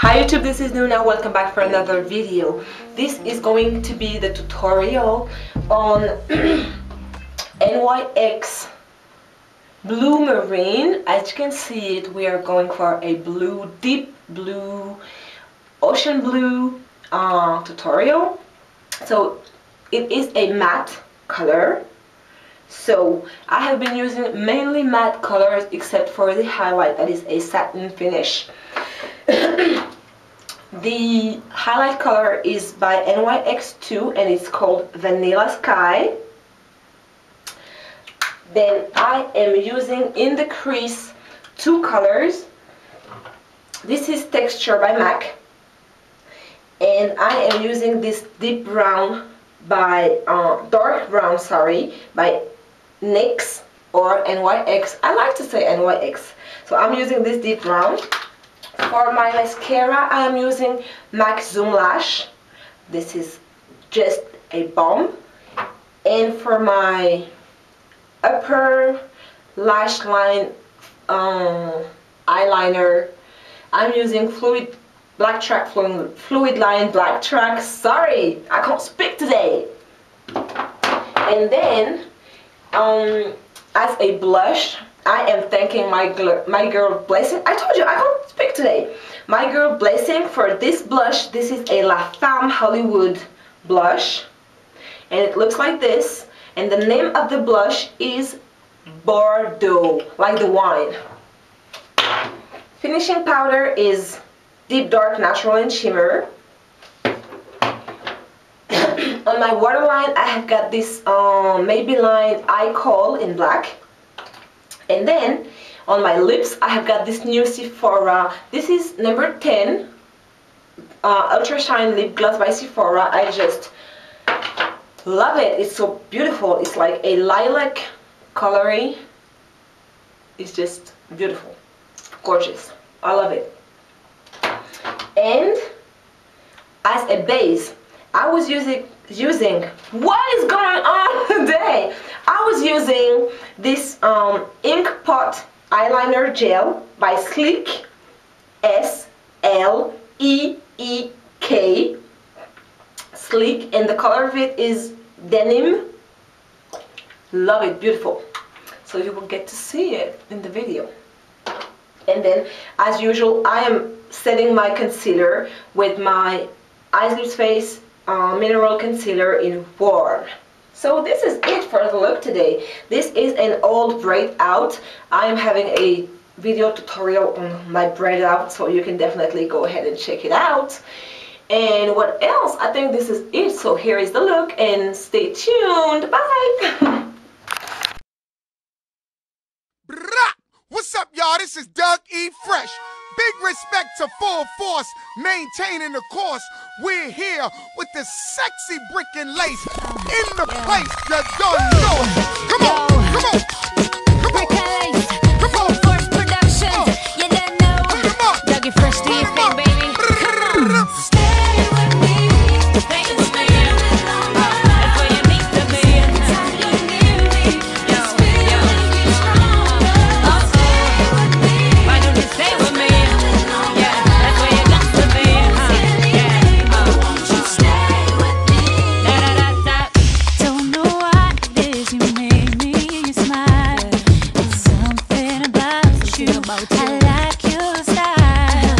Hi YouTube, this is Nuna. Welcome back for another video. This is going to be the tutorial on NYX Blue Marine. As you can see it, we are going for a blue, deep blue, ocean blue tutorial. So it is a matte color. So I have been using mainly matte colors except for the highlight that is a satin finish. The highlight color is by NYX2 and it's called Vanilla Sky. Then I am using in the crease two colors. This is Texture by MAC and I am using this deep brown by dark brown by NYX or NYX. I like to say NYX. So I'm using this deep brown. For my mascara I am using MAC Zoom Lash. This is just a bomb. And for my upper lash line eyeliner I'm using Fluidline Blacktrack. Sorry, I can't speak today. And then as a blush, I am thanking my girl Blessing. I told you I can't speak today. My girl Blessing for this blush. This is a La Femme Hollywood blush and it looks like this, and the name of the blush is Bordeaux, like the wine. Finishing powder is Deep Dark Natural and Shimmer. On my waterline I have got this Maybelline Eye Kohl in black. And then on my lips I have got this new Sephora. This is number 10 Ultra Shine Lip Gloss by Sephora. I just love it. It's so beautiful. It's like a lilac coloring. It's just beautiful. Gorgeous. I love it. And as a base I was using what is going on today? I was using this Ink Pot eyeliner gel by Sleek, S-L-E-E-K, Sleek, and the color of it is Denim. Love it, beautiful. So you will get to see it in the video. And then as usual I am setting my concealer with my Eyes Lips Face mineral concealer in Warm. So this is it for the look today. This is an old braid out. I am having a video tutorial on my braid out, so you can definitely go ahead and check it out. And what else? I think this is it. So here is the look and stay tuned. Bye! What's up, y'all? This is Doug E. Fresh. Big respect to Full Force, maintaining the course. We're here with the sexy brick and lace in the place that don't know it. Come on, come on, come on. Full Force Production, you don't know. Doug E. Fresh, do your thing, baby. Come on. Stay with me. Thank you, man. Before you meet the man, time you knew me. Yo, yo, oh, stay with me. Why don't you stay with me? I like your style.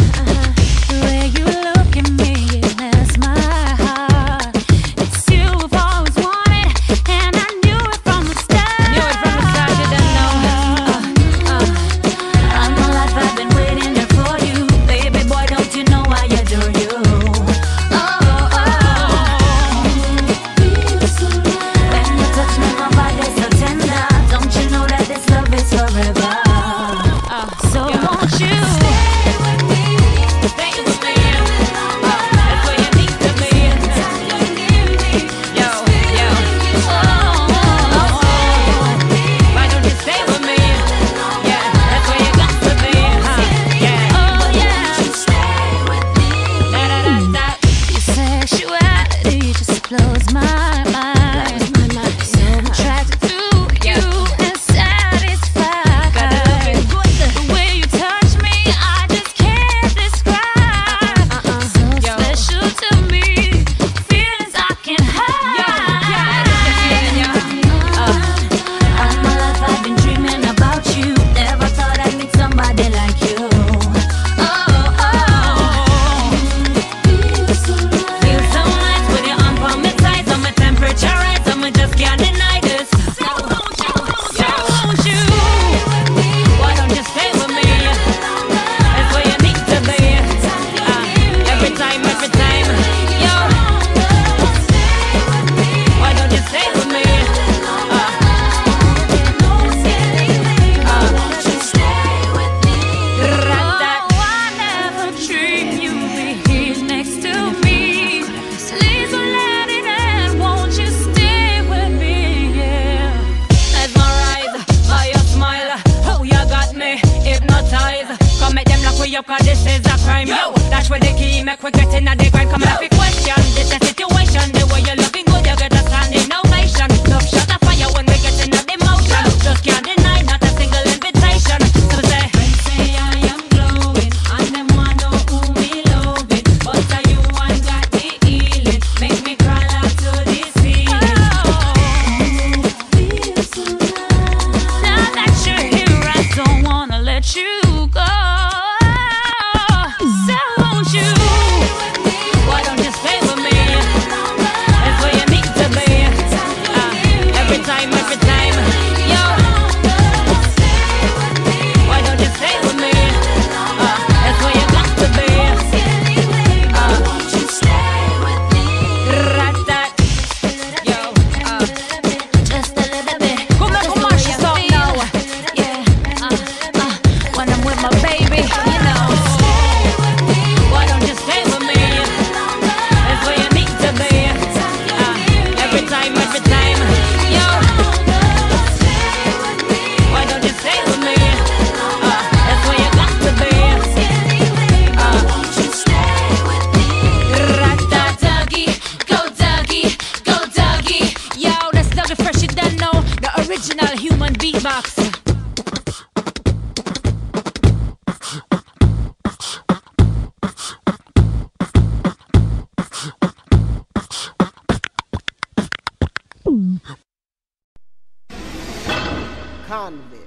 me up, cause this is a crime. Yo, that's where the key, make we get in at the grind. Come and pick question, this is a situation. The way you're looking good, you get a standing ovation. Love shot a fire when we get in at the motion. Just can't deny, not a single invitation. So say, they say I am glowing, and them one know who me loving. But you one got the healing, make me crawl out to the ceiling. Oh, feel so nice. Now that you're here, I don't wanna let you go.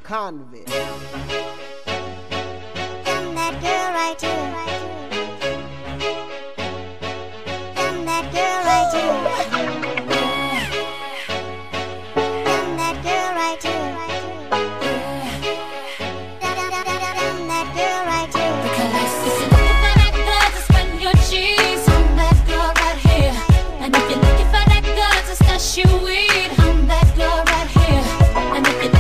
Convict. And that girl right here. And that girl right here. And that girl right here. And that girl right here. Because it's a looking for that girl to spend your cheese. I'm that girl right here. And if you're looking for that girl to stash you weed, I'm that girl right here. And if you're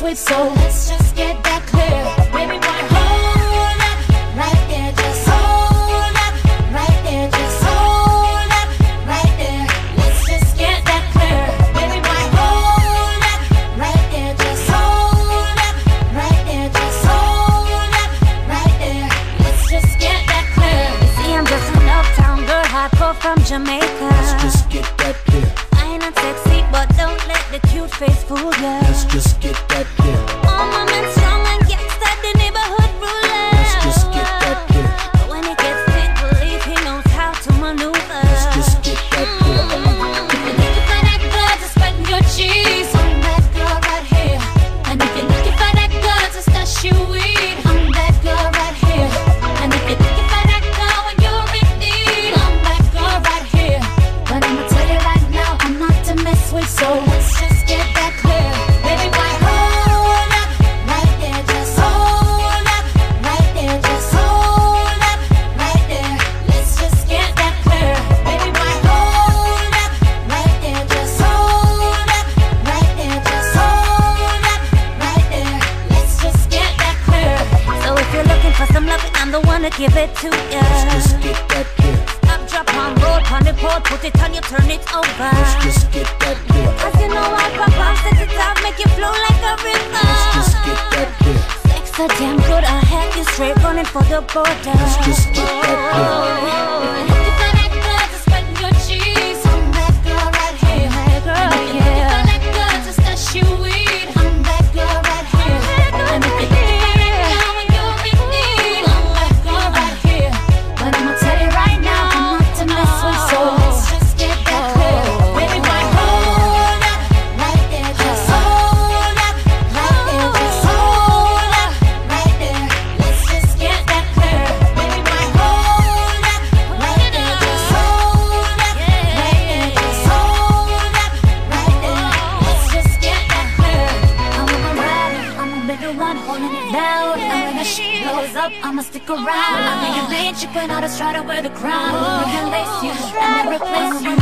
with, so let's just get that clear. Baby, why hold up right there? Just hold up right there. Just hold up right there. Let's just get that clear. Baby, why hold up right there? Just hold up right there. Just hold up right there. Let's just get that clear. You see, I'm just an uptown girl, hardcore from Jamaica. Let's just get that clear. I ain't sexy, but don't let the cute face fool ya. Let's just get that. Stick around, I'm in your bitch, you can always try to wear the crown. We can lace you, and replace you.